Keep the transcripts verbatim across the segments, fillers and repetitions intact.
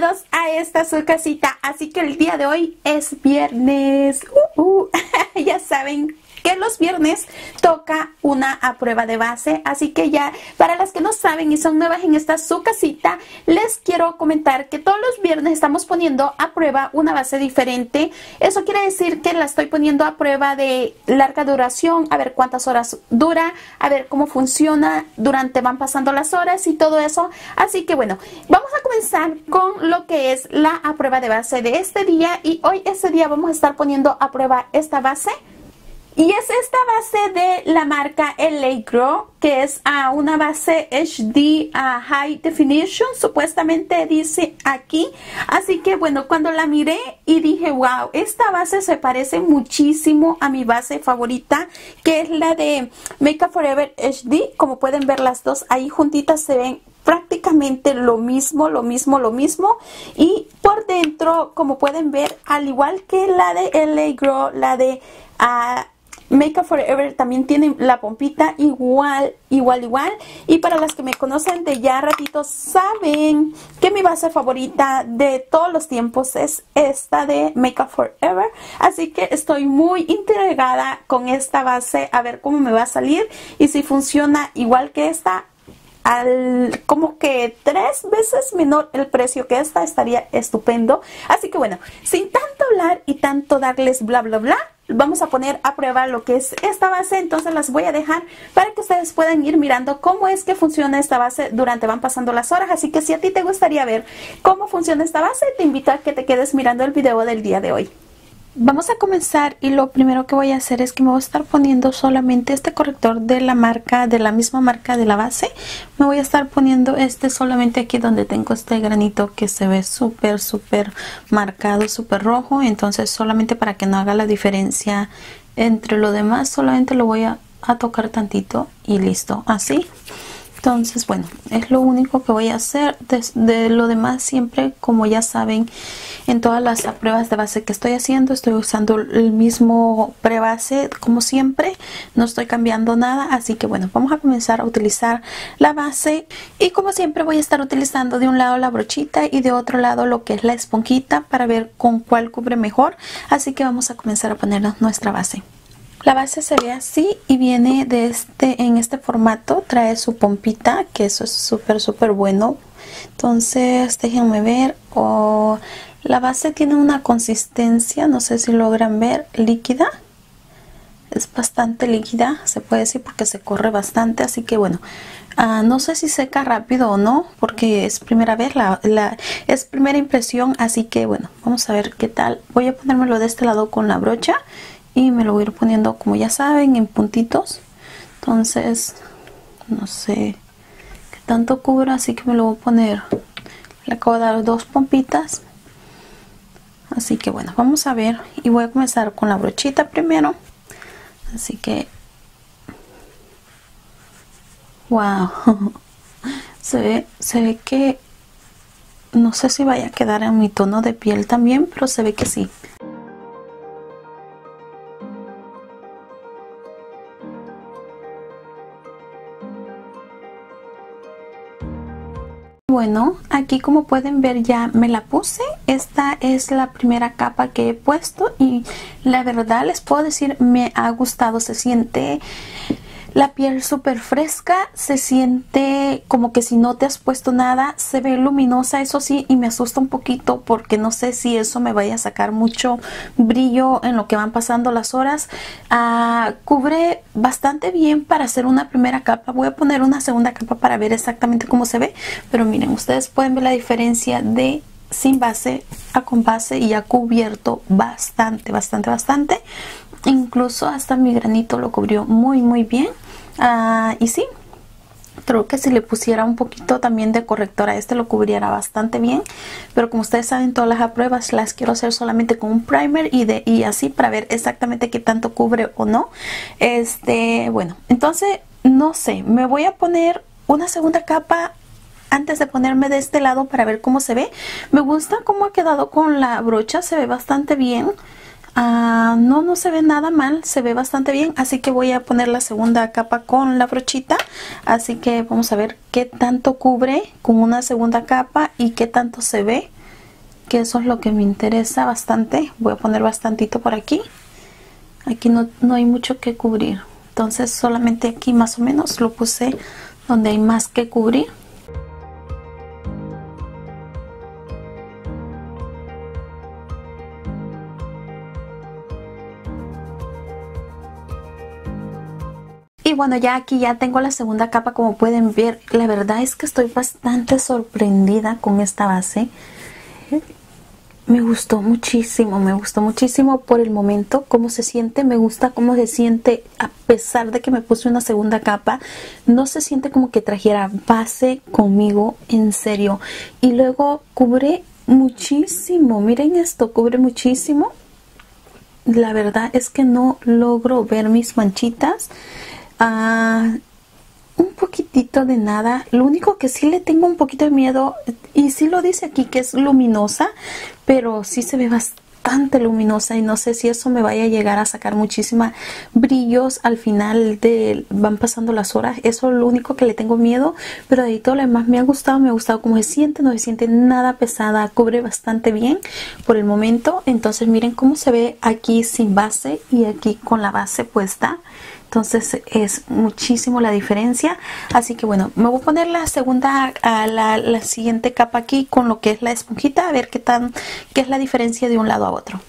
bienvenidos a esta su casita. Así que el día de hoy es viernes. Uh, uh. Ya saben que los viernes toca una a prueba de base, así que ya para las que no saben y son nuevas en esta su casita, les quiero comentar que todos los viernes estamos poniendo a prueba una base diferente. Eso quiere decir que la estoy poniendo a prueba de larga duración, a ver cuántas horas dura, a ver cómo funciona durante van pasando las horas y todo eso. Así que bueno, vamos a comenzar con lo que es la a prueba de base de este día, y hoy este día vamos a estar poniendo a prueba esta base. Y es esta base de la marca L A. Girl, que es uh, una base H D uh, High Definition, supuestamente dice aquí. Así que bueno, cuando la miré y dije, wow, esta base se parece muchísimo a mi base favorita, que es la de Make Up For Ever H D. Como pueden ver, las dos ahí juntitas se ven prácticamente lo mismo, lo mismo, lo mismo. Y por dentro, como pueden ver, al igual que la de L A. Girl, la de... Uh, Make Up For Ever también tiene la pompita igual, igual, igual. Y para las que me conocen de ya ratito, saben que mi base favorita de todos los tiempos es esta de Make Up For Ever. Así que estoy muy intrigada con esta base, a ver cómo me va a salir y si funciona igual que esta. Al, como que tres veces menor el precio que esta, estaría estupendo. Así que bueno, sin tanto hablar y tanto darles bla bla bla, vamos a poner a prueba lo que es esta base. Entonces las voy a dejar para que ustedes puedan ir mirando cómo es que funciona esta base durante van pasando las horas. Así que si a ti te gustaría ver cómo funciona esta base, te invito a que te quedes mirando el video del día de hoy. Vamos a comenzar, y lo primero que voy a hacer es que me voy a estar poniendo solamente este corrector de la marca, de la misma marca de la base. Me voy a estar poniendo este solamente aquí donde tengo este granito que se ve súper, súper marcado, súper rojo. Entonces solamente para que no haga la diferencia entre lo demás, solamente lo voy a, a tocar tantito y listo, así. Entonces bueno, es lo único que voy a hacer. De, de lo demás, siempre, como ya saben, en todas las pruebas de base que estoy haciendo, estoy usando el mismo prebase como siempre, no estoy cambiando nada. Así que bueno, vamos a comenzar a utilizar la base, y como siempre voy a estar utilizando de un lado la brochita y de otro lado lo que es la esponjita para ver con cuál cubre mejor. Así que vamos a comenzar a ponernos nuestra base. La base se ve así y viene de este, en este formato, trae su pompita, que eso es súper súper bueno. Entonces déjenme ver, oh, la base tiene una consistencia, no sé si logran ver, líquida. Es bastante líquida, se puede decir, porque se corre bastante. Así que bueno, uh, no sé si seca rápido o no, porque es primera vez, la, la, es primera impresión. Así que bueno, vamos a ver qué tal. Voy a ponérmelo de este lado con la brocha y me lo voy a ir poniendo, como ya saben, en puntitos. Entonces no sé qué tanto cubra, así que me lo voy a poner. Le acabo de dar dos pompitas. Así que bueno, vamos a ver, y voy a comenzar con la brochita primero. Así que wow, se ve, se ve que no sé si vaya a quedar en mi tono de piel también, pero se ve que sí. Bueno, aquí como pueden ver ya me la puse. Esta es la primera capa que he puesto y la verdad les puedo decir, me ha gustado. Se siente la piel súper fresca, se siente como que si no te has puesto nada, se ve luminosa, eso sí, y me asusta un poquito porque no sé si eso me vaya a sacar mucho brillo en lo que van pasando las horas. Uh, cubre bastante bien para hacer una primera capa. Voy a poner una segunda capa para ver exactamente cómo se ve, pero miren, ustedes pueden ver la diferencia de sin base a con base, y ha cubierto bastante, bastante, bastante. Incluso hasta mi granito lo cubrió muy muy bien. Uh, y sí, creo que si le pusiera un poquito también de corrector a este lo cubriera bastante bien, pero como ustedes saben, todas las pruebas las quiero hacer solamente con un primer y, de, y así para ver exactamente qué tanto cubre o no. Este, bueno, entonces no sé, me voy a poner una segunda capa antes de ponerme de este lado para ver cómo se ve. Me gusta cómo ha quedado con la brocha, se ve bastante bien. Uh, no, no se ve nada mal, se ve bastante bien. Así que voy a poner la segunda capa con la brochita. Así que vamos a ver qué tanto cubre con una segunda capa y qué tanto se ve. que eso es lo que me interesa bastante. Voy a poner bastantito por aquí. Aquí no, no hay mucho que cubrir, entonces solamente aquí más o menos lo puse donde hay más que cubrir. Y bueno, ya aquí ya tengo la segunda capa, como pueden ver. La verdad es que estoy bastante sorprendida con esta base. Me gustó muchísimo, me gustó muchísimo por el momento cómo se siente. Me gusta cómo se siente a pesar de que me puse una segunda capa. No se siente como que trajera base conmigo, en serio. Y luego cubre muchísimo, miren esto, cubre muchísimo. La verdad es que no logro ver mis manchitas. Uh, un poquitito de nada. Lo único que sí le tengo un poquito de miedo, y sí lo dice aquí que es luminosa, pero sí se ve bastante luminosa y no sé si eso me vaya a llegar a sacar muchísima brillos al final de van pasando las horas. Eso es lo único que le tengo miedo, pero de ahí todo lo demás me ha gustado, me ha gustado cómo se siente, no se siente nada pesada, cubre bastante bien por el momento. Entonces miren cómo se ve aquí sin base y aquí con la base puesta. Entonces es muchísimo la diferencia. Así que bueno, me voy a poner la segunda, a la, la siguiente capa aquí con lo que es la esponjita, a ver qué tan, qué es la diferencia de un lado a otro.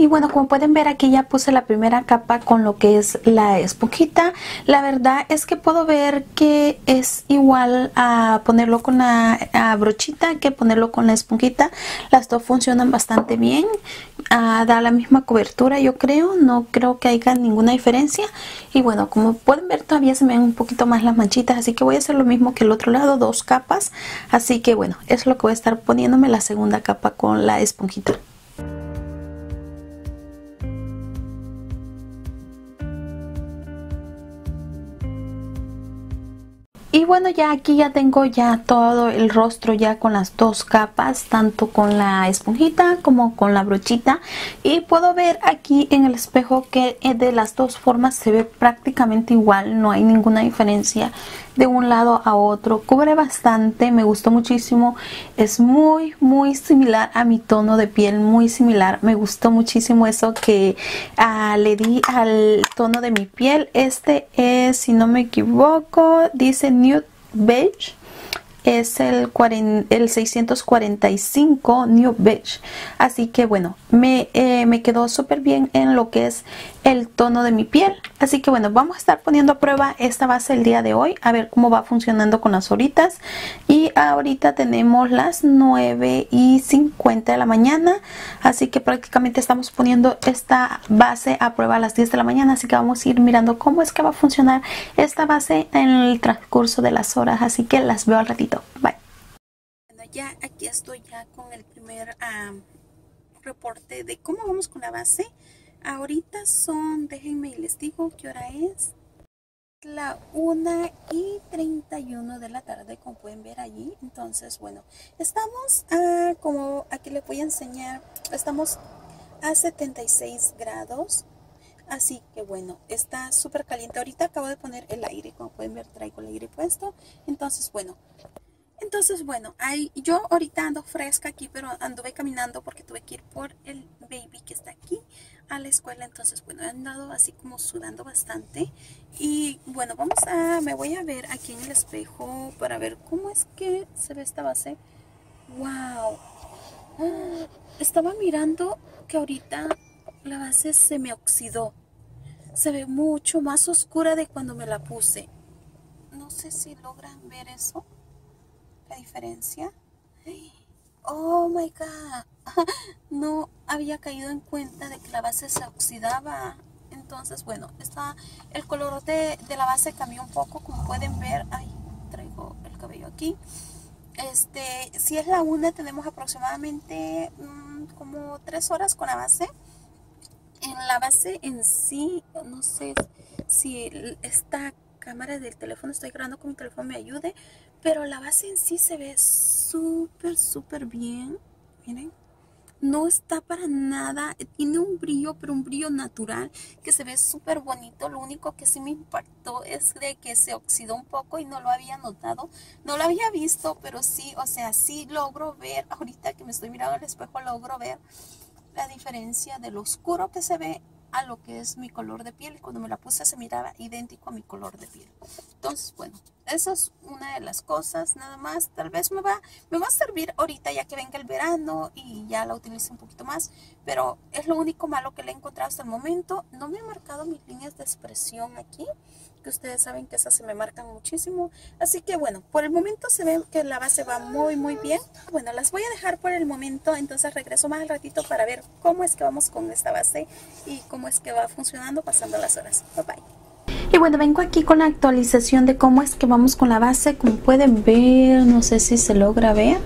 Y bueno, como pueden ver aquí ya puse la primera capa con lo que es la esponjita. La verdad es que puedo ver que es igual a ponerlo con la a brochita que ponerlo con la esponjita. Las dos funcionan bastante bien. Ah, da la misma cobertura, yo creo. No creo que haya ninguna diferencia. Y bueno, como pueden ver todavía se me ven un poquito más las manchitas. Así que voy a hacer lo mismo que el otro lado, dos capas. Así que bueno, es lo que voy a estar poniéndome la segunda capa con la esponjita. Y bueno, ya aquí ya tengo ya todo el rostro ya con las dos capas, tanto con la esponjita como con la brochita. Y puedo ver aquí en el espejo que de las dos formas se ve prácticamente igual, no hay ninguna diferencia de un lado a otro. Cubre bastante, me gustó muchísimo, es muy muy similar a mi tono de piel, muy similar. Me gustó muchísimo eso que uh, le di al tono de mi piel. Este es, si no me equivoco, dice Nude Beige, es el, el seiscientos cuarenta y cinco Nude Beige. Así que bueno, me, eh, me quedó súper bien en lo que es el tono de mi piel. Así que bueno, vamos a estar poniendo a prueba esta base el día de hoy, a ver cómo va funcionando con las horitas. Y ahorita tenemos las nueve y cincuenta de la mañana, así que prácticamente estamos poniendo esta base a prueba a las diez de la mañana. Así que vamos a ir mirando cómo es que va a funcionar esta base en el transcurso de las horas. Así que las veo al ratito, bye. Bueno, ya aquí estoy ya con el primer um, reporte de cómo vamos con la base. Ahorita son, déjenme y les digo qué hora es, la una y treinta y uno de la tarde, como pueden ver allí. Entonces bueno, estamos a, como aquí les voy a enseñar, estamos a setenta y seis grados. Así que bueno, está súper caliente. Ahorita acabo de poner el aire, como pueden ver traigo el aire puesto. Entonces bueno, entonces bueno, hay, yo ahorita ando fresca aquí, pero anduve caminando porque tuve que ir por el baby que está aquí a la escuela. Entonces bueno, he andado así como sudando bastante. Y bueno, vamos a, me voy a ver aquí en el espejo para ver cómo es que se ve esta base. Wow, ah, estaba mirando que ahorita la base se me oxidó, se ve mucho más oscura de cuando me la puse. No sé si logran ver eso, la diferencia. Oh my god, no había caído en cuenta de que la base se oxidaba. Entonces bueno, está el color de, de la base cambió un poco, como pueden ver. Ay, traigo el cabello aquí. Este, si es la una, tenemos aproximadamente mmm, como tres horas con la base. En la base en sí, no sé si esta cámara del teléfono, estoy grabando con mi teléfono, me ayude, pero la base en sí se ve súper súper bien. Miren, no está para nada, tiene un brillo, pero un brillo natural que se ve súper bonito. Lo único que sí me impactó es de que se oxidó un poco y no lo había notado, no lo había visto, pero sí, o sea, sí logro ver, ahorita que me estoy mirando al espejo logro ver la diferencia de lo oscuro que se ve a lo que es mi color de piel. Cuando me la puse se miraba idéntico a mi color de piel. Entonces, bueno, esa es una de las cosas, nada más. Tal vez me va, me va a servir ahorita ya que venga el verano y ya la utilice un poquito más, pero es lo único malo que le he encontrado hasta el momento. No me he marcado mis líneas de expresión aquí, que ustedes saben que esas se me marcan muchísimo. Así que bueno, por el momento se ve que la base va muy muy bien. Bueno, las voy a dejar por el momento, entonces regreso más al ratito para ver cómo es que vamos con esta base y cómo es que va funcionando pasando las horas. Bye bye. Y bueno, vengo aquí con la actualización de cómo es que vamos con la base. Como pueden ver, no sé si se logra ver,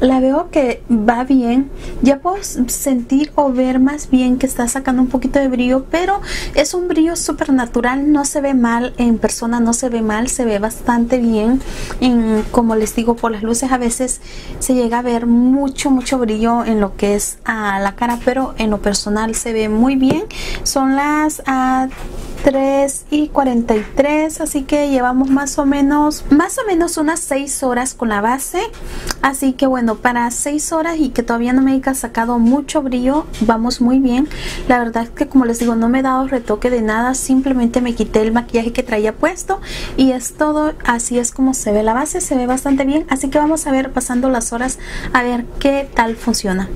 la veo que va bien. Ya puedo sentir o ver más bien que está sacando un poquito de brillo, pero es un brillo súper natural, no se ve mal en persona, no se ve mal, se ve bastante bien. En, como les digo, por las luces a veces se llega a ver mucho, mucho brillo en lo que es a la cara, pero en lo personal se ve muy bien. Son las a tres y cuarenta y tres, así que llevamos más o menos más o menos unas seis horas con la base. Así que bueno, para seis horas y que todavía no me he sacado mucho brillo, vamos muy bien. La verdad es que, como les digo, no me he dado retoque de nada, simplemente me quité el maquillaje que traía puesto y es todo. Así es como se ve la base, se ve bastante bien, así que vamos a ver pasando las horas a ver qué tal funciona.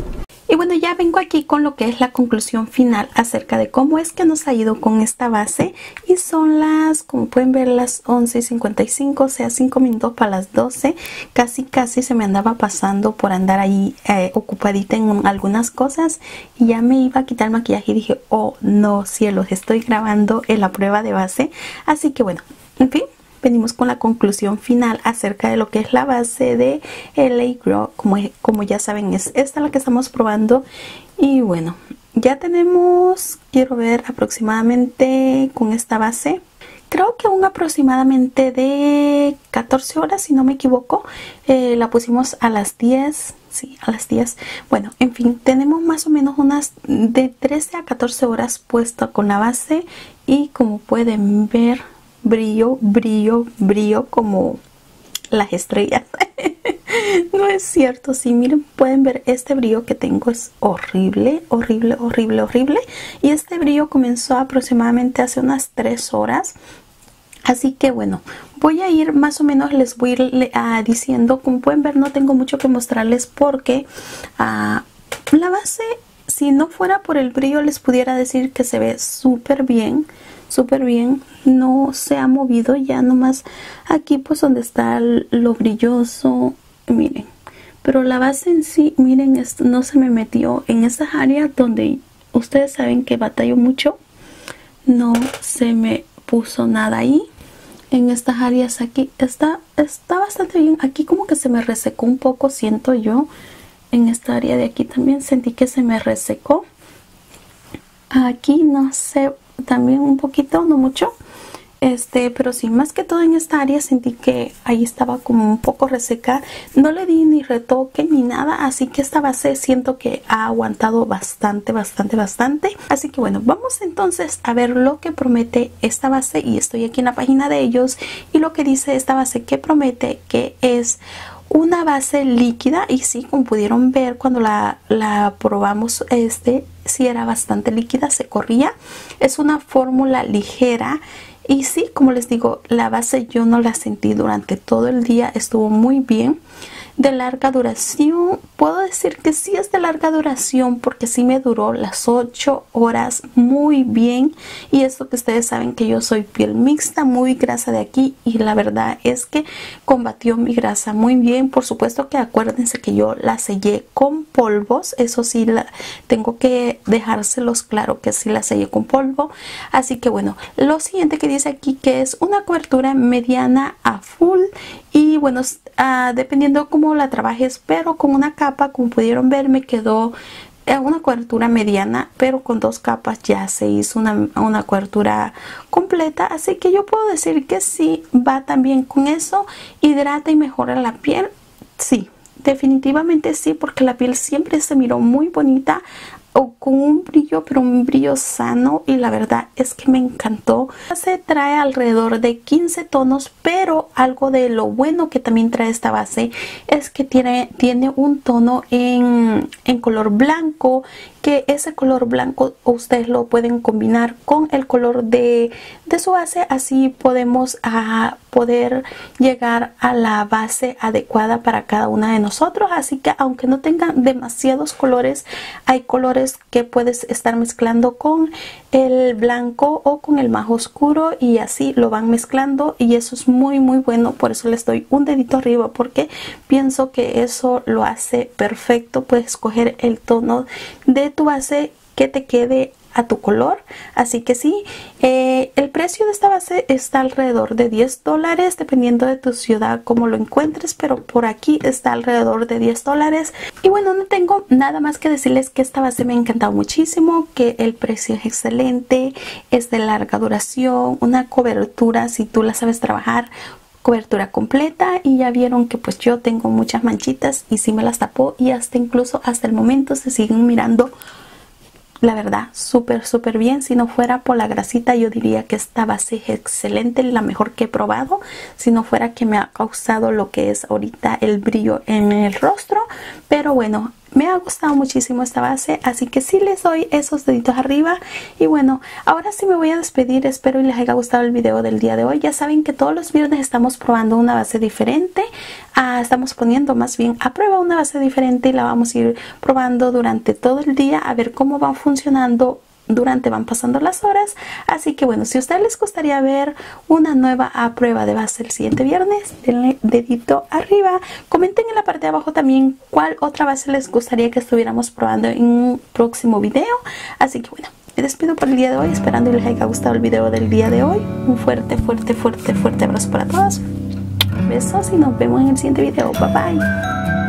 Y bueno, ya vengo aquí con lo que es la conclusión final acerca de cómo es que nos ha ido con esta base. Y son las, como pueden ver, las once y cincuenta y cinco, o sea, cinco minutos para las doce. Casi, casi se me andaba pasando por andar ahí eh, ocupadita en algunas cosas. Y ya me iba a quitar el maquillaje y dije, oh no, cielos, estoy grabando en la prueba de base. Así que bueno, en fin. Venimos con la conclusión final acerca de lo que es la base de L A. Girl. Como, como ya saben, es esta la que estamos probando. Y bueno, ya tenemos, quiero ver aproximadamente con esta base, creo que un aproximadamente de catorce horas, si no me equivoco. Eh, la pusimos a las diez. Sí, a las diez. Bueno, en fin, tenemos más o menos unas de trece a catorce horas puesta con la base. Y como pueden ver, brillo, brillo, brillo como las estrellas. No es cierto, sí, miren, pueden ver este brillo que tengo es horrible, horrible, horrible, horrible. Y este brillo comenzó aproximadamente hace unas tres horas. Así que bueno, voy a ir más o menos, les voy a ir uh, diciendo. Como pueden ver, no tengo mucho que mostrarles porque uh, la base, si no fuera por el brillo, les pudiera decir que se ve súper bien. Súper bien, no se ha movido, ya nomás aquí pues donde está lo brilloso, miren, pero la base en sí, miren, esto no se me metió en esas áreas donde ustedes saben que batallo mucho, no se me puso nada ahí, en estas áreas aquí, está, está bastante bien, aquí como que se me resecó un poco, siento yo, en esta área de aquí también sentí que se me resecó, aquí no sé, también un poquito, no mucho, este, pero sí, más que todo en esta área sentí que ahí estaba como un poco reseca. No le di ni retoque ni nada, así que esta base siento que ha aguantado bastante, bastante, bastante. Así que bueno, vamos entonces a ver lo que promete esta base. Y estoy aquí en la página de ellos y lo que dice esta base que promete, que es una base líquida. Y sí, como pudieron ver cuando la, la probamos, este sí era bastante líquida, se corría. Es una fórmula ligera y sí, como les digo, la base yo no la sentí durante todo el día, estuvo muy bien. De larga duración, puedo decir que sí es de larga duración porque sí me duró las ocho horas muy bien. Y esto que ustedes saben que yo soy piel mixta, muy grasa de aquí, y la verdad es que combatió mi grasa muy bien. Por supuesto que acuérdense que yo la sellé con polvos, eso sí, la, tengo que dejárselos claro que sí la sellé con polvo. Así que bueno, lo siguiente que dice aquí que es una cobertura mediana a full y bueno, uh, dependiendo cómo la trabajes, pero con una capa, como pudieron ver, me quedó una cobertura mediana, pero con dos capas ya se hizo una, una cobertura completa. Así que yo puedo decir que sí va también con eso, hidrata y mejora la piel. Sí, Definitivamente sí, porque la piel siempre se miró muy bonita, o con un brillo, pero un brillo sano, y la verdad es que me encantó. Se trae alrededor de quince tonos, pero algo de lo bueno que también trae esta base es que tiene, tiene un tono en, en color blanco, que ese color blanco ustedes lo pueden combinar con el color de, de su base, así podemos a poder llegar a la base adecuada para cada una de nosotros. Así que aunque no tengan demasiados colores, hay colores que puedes estar mezclando con el blanco o con el más oscuro, y así lo van mezclando, y eso es muy muy bueno. Por eso les doy un dedito arriba, porque pienso que eso lo hace perfecto. Puedes escoger el tono de tu base que te quede a tu color. Así que sí, eh, el precio de esta base está alrededor de diez dólares, dependiendo de tu ciudad como lo encuentres, pero por aquí está alrededor de diez dólares. Y bueno, no tengo nada más que decirles que esta base me ha encantado muchísimo, que el precio es excelente, es de larga duración, una cobertura, si tú la sabes trabajar, cobertura completa. Y ya vieron que pues yo tengo muchas manchitas y sí me las tapó, y hasta incluso hasta el momento se siguen mirando, la verdad, súper, súper bien. Si no fuera por la grasita, yo diría que esta base es excelente, la mejor que he probado. Si no fuera que me ha causado lo que es ahorita el brillo en el rostro. Pero bueno, me ha gustado muchísimo esta base, así que sí les doy esos deditos arriba. Y bueno, ahora sí me voy a despedir. Espero y les haya gustado el video del día de hoy. Ya saben que todos los viernes estamos probando una base diferente. Ah, estamos poniendo más bien a prueba una base diferente, y la vamos a ir probando durante todo el día, a ver cómo va funcionando durante van pasando las horas. Así que bueno, si a ustedes les gustaría ver una nueva a prueba de base el siguiente viernes, denle dedito arriba. Comenten en la parte de abajo también cuál otra base les gustaría que estuviéramos probando en un próximo video. Así que bueno, me despido por el día de hoy, esperando que les haya gustado el video del día de hoy. Un fuerte, fuerte, fuerte, fuerte abrazo para todos. Besos y nos vemos en el siguiente video. Bye bye.